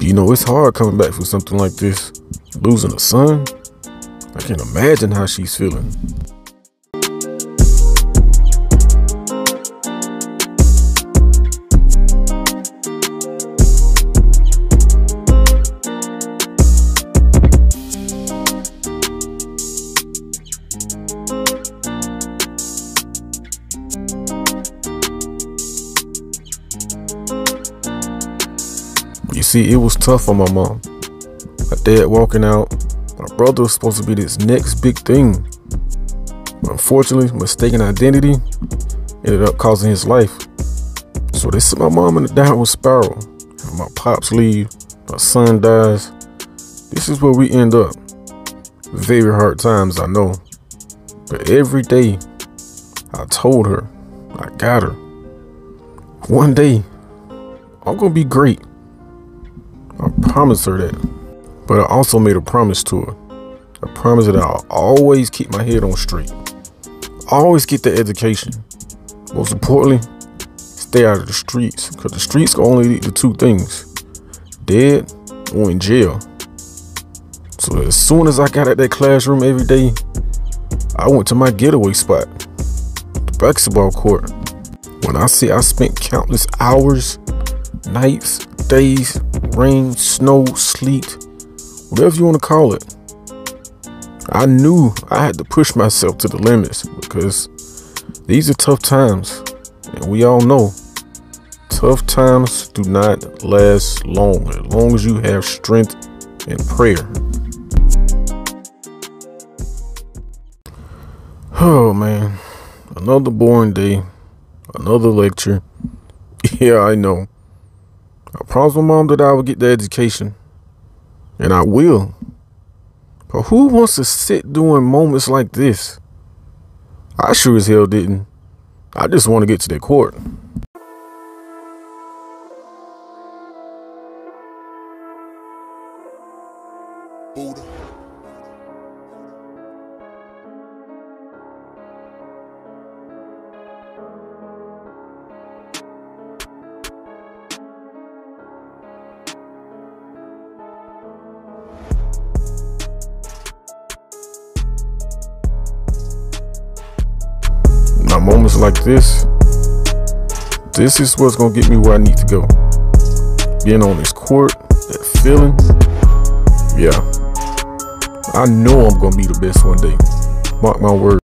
You know, it's hard coming back from something like this. Losing a son? I can't imagine how she's feeling. You see, it was tough on my mom. My dad walking out. My brother was supposed to be this next big thing. But unfortunately, mistaken identity ended up causing his life. So they sent my mom in a downward spiral. My pops leave. My son dies. This is where we end up. Very hard times, I know. But every day, I told her, I got her. One day, I'm gonna be great. I promised her that, but I also made a promise to her. I promised that I'll always keep my head on straight, always get the education. Most importantly, stay out of the streets, because the streets can only lead to two things: dead or in jail. So as soon as I got out that classroom every day, I went to my getaway spot, the basketball court. When I say I spent countless hours, nights, days, rain, snow, sleet, whatever you want to call it, I knew I had to push myself to the limits, because these are tough times, and we all know tough times do not last long as you have strength and prayer. Oh man, another boring day, another lecture. Yeah, I know. I promised my mom that I would get the education, and I will. But who wants to sit during moments like this? I sure as hell didn't. I just want to get to the court. Moments like this is what's gonna get me where I need to go. Being on this court, that feeling, yeah, I know I'm gonna be the best one day. Mark my word.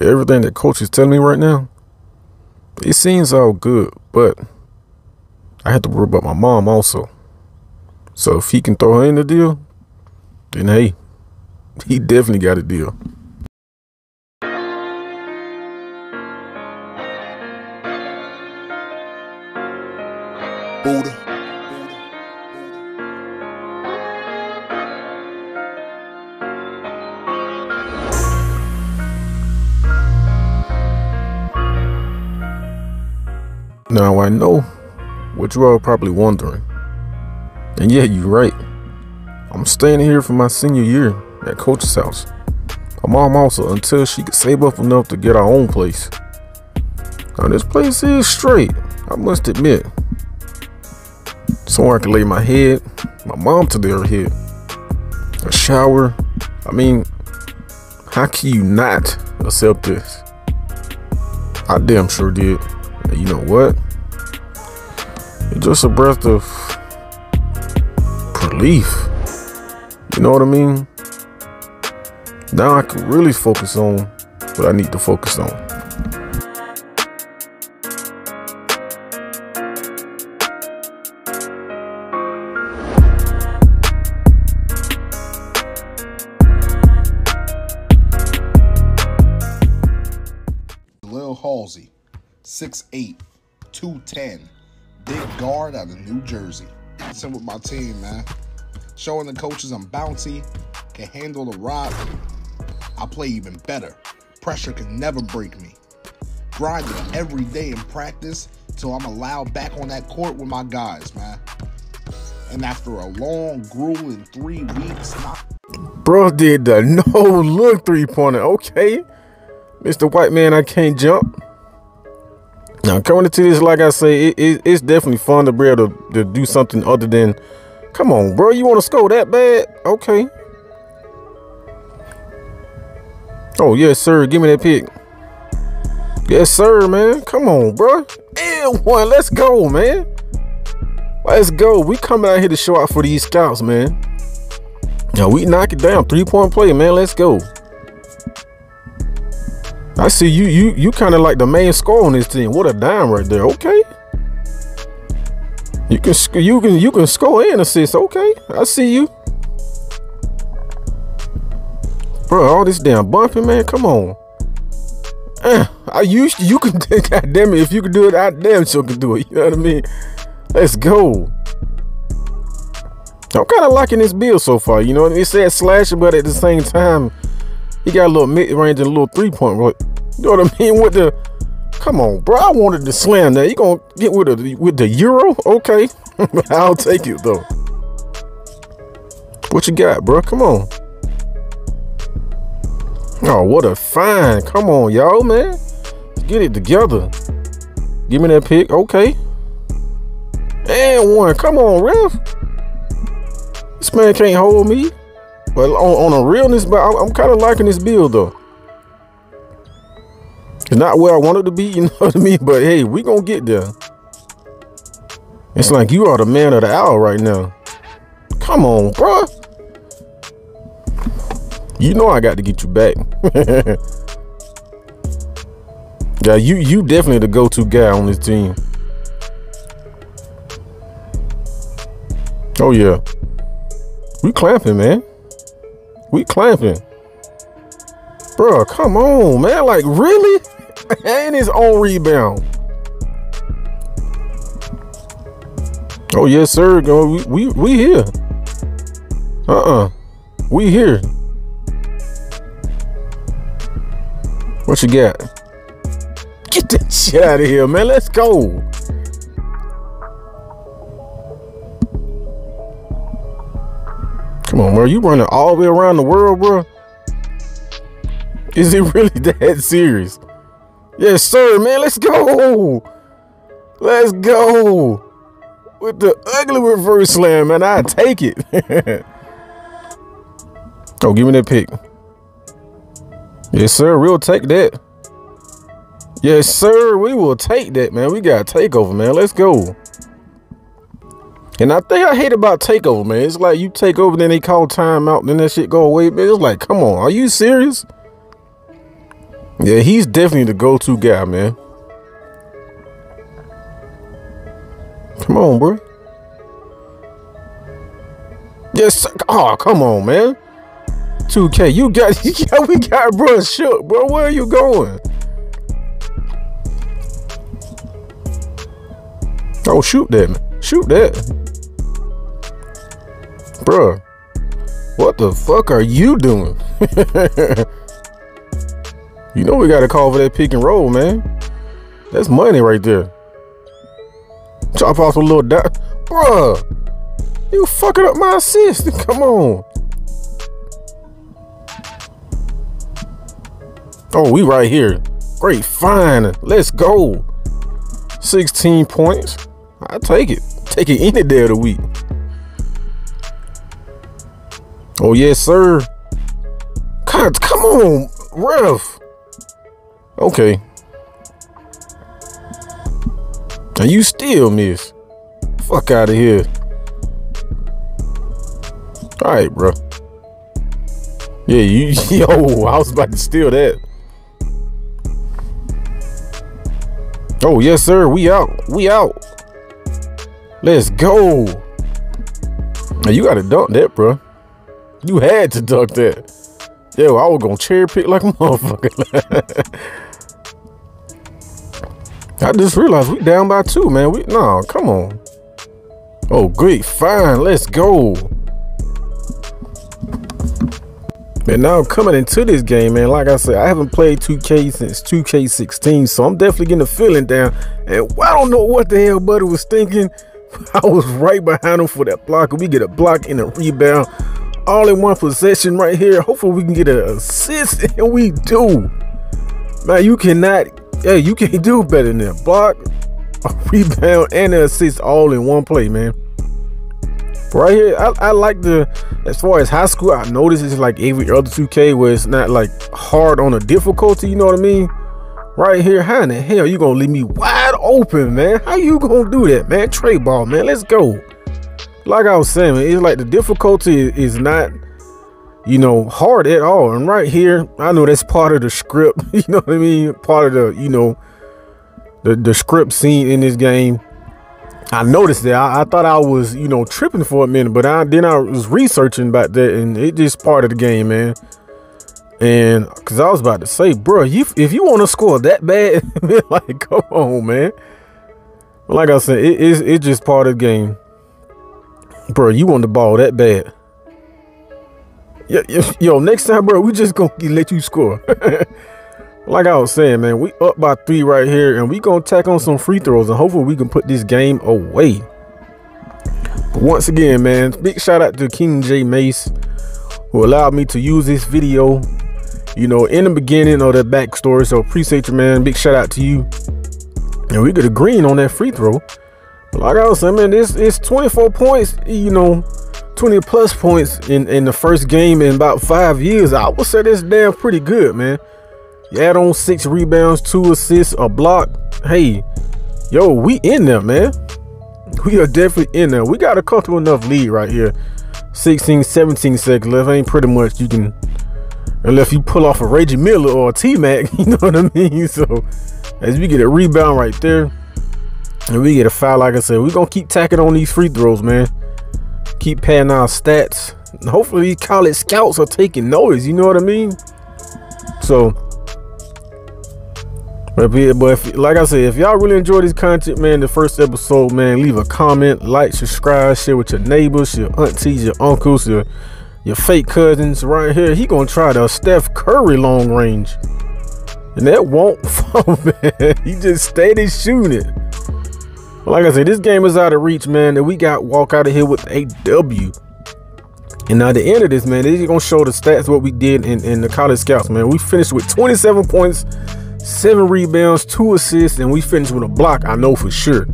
Everything that coach is telling me right now, it seems all good, but I have to worry about my mom also. So if he can throw her in the deal, then hey, he definitely got a deal. Now I know what you all are probably wondering, and yeah, you're right. I'm staying here for my senior year at coach's house. My mom also, until she could save up enough to get our own place. Now this place is straight, I must admit. Somewhere I can lay my head, my mom to their head, a shower. I mean, how can you not accept this? I damn sure did. You know what? It's just a breath of relief. You know what I mean? Now I can really focus on what I need to focus on. Lil Halsey. 6'8", 210, big guard out of New Jersey. Sitting with my team, man. Showing the coaches I'm bouncy, can handle the rock. I play even better. Pressure can never break me. Grinding every day in practice till I'm allowed back on that court with my guys, man. And after a long, grueling 3 weeks, bro did the no-look three-pointer, okay? Mr. White Man, I can't jump. Now, coming into this, like I say, it's definitely fun to be able to do something other than Come on, bro. You want to score that bad? Okay. Oh, yes, sir. Give me that pick. Yes, sir, man. Come on, bro. And one. Let's go, man. Let's go. We coming out here to show out for these scouts, man. Now, we knock it down. 3-point play, man. Let's go. I see you kind of like the main scorer on this team. What a dime right there. Okay. You can score and assist. Okay, I see you, bro. All this damn bumping, man. Come on. You can. God damn it, if you can do it, I damn sure can do it. You know what I mean? Let's go. I'm kind of liking this build so far. You know what I mean? It said slasher, but at the same time, he got a little mid range and a little 3-point. You know what I mean? With the Come on, bro. I wanted to slam that. You gonna get with the euro? Okay. I'll take it though. What you got, bro? Come on. Oh, what a find. Come on, y'all, man. Get it together. Give me that pick. Okay. And one. Come on, ref. This man can't hold me. But on a realness, but I'm kind of liking this build though. It's not where I wanted to be, you know what I mean? But hey, we gonna get there. It's like you are the man of the hour right now. Come on, bro. You know I got to get you back. Yeah, you definitely the go-to guy on this team. Oh yeah, we clamping, man. We clamping, bro. Come on, man. Like really? And his own rebound. Oh yes, sir. We here. We here. What you got? Get that shit out of here, man. Let's go. Come on, bro. You running all the way around the world, bro. Is it really that serious? Yes, sir, man. Let's go. Let's go. With the ugly reverse slam, man. I take it. Oh, give me that pick. Yes, sir. We'll take that. Yes, sir. We will take that, man. We got takeover, man. Let's go. And I think I hate about takeover, man. It's like you take over, then they call timeout, then that shit go away, man. It's like, come on. Are you serious? Yeah, he's definitely the go-to guy, man. Come on, bro. Yes, sir. Oh, come on, man. 2K, we got bro shook, bro. Where are you going? Oh, shoot that, man. Shoot that, bro. What the fuck are you doing? You know we gotta call for that pick and roll, man. That's money right there. Chop off a little dot. Bruh, you fucking up my assist. Come on. Oh, we right here. Great find. Let's go. 16 points. I take it. Take it any day of the week. Oh, yes, sir. God, come on, ref. Okay. And you still miss. Fuck out of here. Alright, bro. Yeah, yo, I was about to steal that. Oh, yes, sir. We out. We out. Let's go. Now, you got to dunk that, bro. You had to dunk that. Yeah, I was going to cherry pick like a motherfucker. I just realized we down by 2, man. Nah, come on. Oh, great. Fine. Let's go. And now coming into this game, man, like I said, I haven't played 2K since 2K16, so I'm definitely getting a feeling down. And I don't know what the hell Buddy was thinking. I was right behind him for that block. We get a block and a rebound all in one possession right here. Hopefully we can get an assist, and we do. Man, you cannot... Hey, you can't do better than that. Block, a rebound, and an assist all in one play, man. But right here, I like the, as far as high school, I noticed it's like every other 2K where it's not like hard on the difficulty, you know what I mean? Right here, how in the hell you gonna leave me wide open, man? How you gonna do that, man? Trey ball, man, let's go. Like I was saying, man, it's like the difficulty is not, you know, hard at all. And right here, I know that's part of the script, you know what I mean? Part of the, you know, the script scene in this game. I noticed that. I thought I was, you know, tripping for a minute, but then I was researching about that, and it just part of the game, man. And because I was about to say, bro, if you want to score that bad, like, come on, man. But like I said, it's just part of the game, bro. You want the ball that bad? Yo, next time, bro, we just gonna let you score. Like I was saying, man, we up by 3 right here, and we gonna tack on some free throws, and hopefully we can put this game away. But once again, man, big shout out to King J Mace, who allowed me to use this video, you know, in the beginning of the backstory. So appreciate you, man. Big shout out to you. And we got a green on that free throw. But like I was saying, man, this is 24 points, you know, 20 plus points in the first game in about 5 years. I would say that's damn pretty good, man. You add on 6 rebounds, 2 assists, a block. Hey, yo, we in there, man. We are definitely in there. We got a comfortable enough lead right here. 16, 17 seconds left. Ain't pretty much you can, unless you pull off a Reggie Miller or a T-Mac, you know what I mean? So, as we get a rebound right there, and we get a foul, like I said, we're going to keep tacking on these free throws, man. Keep padding our stats. And hopefully, these college scouts are taking notice, you know what I mean? So, but if, like I said, if y'all really enjoy this content, man, the first episode, man, leave a comment, like, subscribe, share with your neighbors, your aunties, your uncles, your fake cousins. Right here, he gonna try the Steph Curry long range, and that won't fall, man. He just steady shooting. But like I said, this game is out of reach, man, and we got walk out of here with a W. And now at the end of this, man, they're gonna show the stats what we did in the college scouts, man. We finished with 27 points. 7 rebounds, 2 assists, and we finished with a block. I know for sure,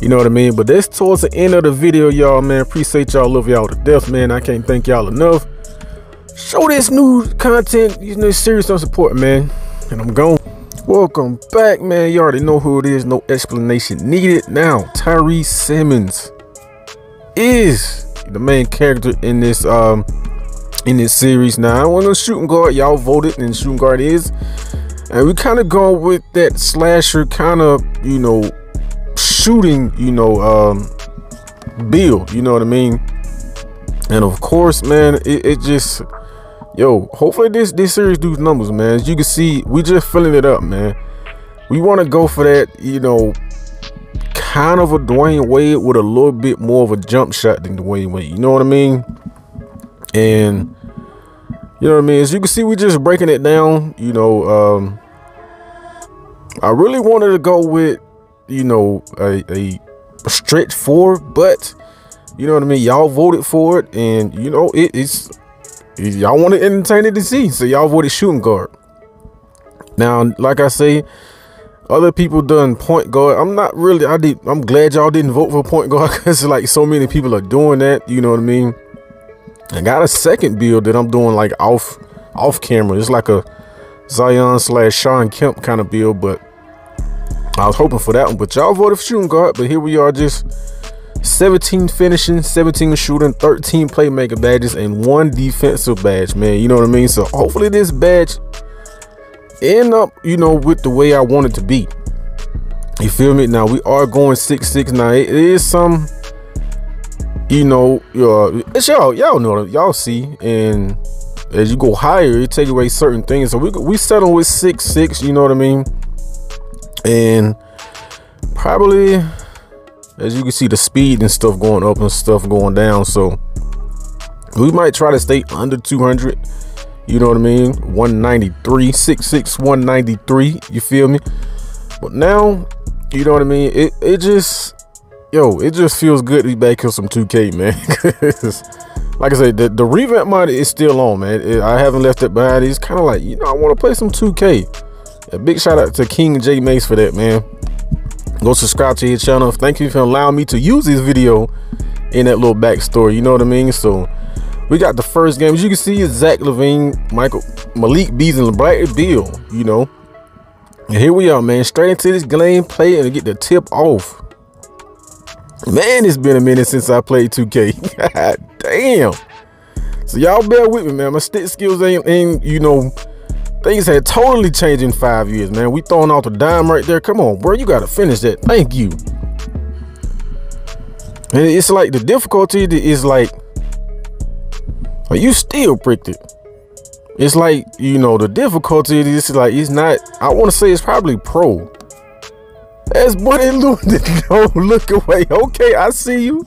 you know what I mean? But that's towards the end of the video, y'all, man. Appreciate y'all, love y'all to death, man. I can't thank y'all enough. Show this new content, you know, serious on support, man. And I'm gone. Welcome back, man. You already know who it is, no explanation needed. Now, Tyrese Simmons is the main character in this series. Now, I want a shooting guard. Y'all voted, and shooting guard is. And we kind of go with that slasher kind of, you know, shooting, you know, build, you know what I mean? And of course, man, it just, yo, hopefully this series does numbers, man. As you can see, we just filling it up, man. We want to go for that, you know, kind of a Dwayne Wade with a little bit more of a jump shot than Dwayne Wade, you know what I mean? And you know what I mean? As you can see, we just breaking it down. You know, I really wanted to go with, you know, a stretch 4, but you know what I mean? Y'all voted for it, and you know, it's y'all want to entertain it to see, so y'all voted shooting guard. Now, like I say, other people done point guard. I'm not really. I'm glad y'all didn't vote for point guard, because like so many people are doing that. You know what I mean? I got a second build that I'm doing like off camera. It's like a Zion / Sean Kemp kind of build, but I was hoping for that one. But y'all voted for shooting guard, but here we are, just 17 finishing, 17 shooting, 13 playmaker badges, and 1 defensive badge, man. You know what I mean? So hopefully this badge end up, you know, with the way I want it to be. You feel me? Now we are going 6-6. Now it is some, you know, it's y'all know, y'all see, and as you go higher, it takes away certain things. So we settle with 6-6, you know what I mean? And probably, as you can see, the speed and stuff going up and stuff going down. So we might try to stay under 200, you know what I mean? 193, 6-6, 193, you feel me? But now, you know what I mean? It just, yo, it just feels good to be back here some 2K, man. Like I said, the revamp mod is still on, man. I haven't left it behind. It's kind of like, you know, I want to play some 2K. A big shout out to King J Mace for that, man. Go subscribe to his channel. Thank you for allowing me to use this video in that little backstory, you know what I mean? So we got the first game. As you can see, it's Zach Levine, Michael Malik, Beasley, and Brighton Bill, you know. And here we are, man. Straight into this game, play and get the tip off. Man, it's been a minute since I played 2K. God damn. So y'all bear with me, man. My stick skills ain't, you know, things had totally changed in 5 years, man. We throwing out the dime right there. Come on, bro. You got to finish that. Thank you. And it's like the difficulty is like, are you still pricked it? It's like, you know, the difficulty is like, it's not, I want to say it's probably pro. That's what it looked. No, look away. Okay, I see you.